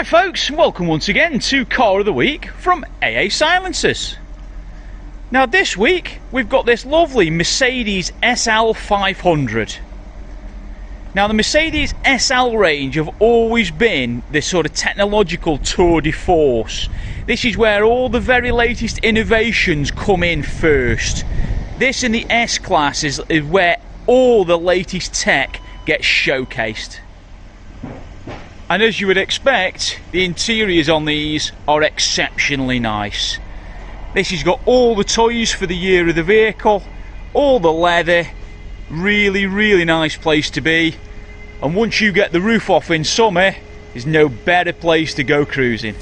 Hi folks, welcome once again to Car of the Week from AA Silencers. Now this week we've got this lovely Mercedes SL 500. Now the Mercedes SL range have always been this sort of technological tour de force. This is where all the very latest innovations come in first. This and the S class is where all the latest tech gets showcased. And as you would expect, the interiors on these are exceptionally nice. This has got all the toys for the year of the vehicle, all the leather, really nice place to be. And once you get the roof off in summer, there's no better place to go cruising.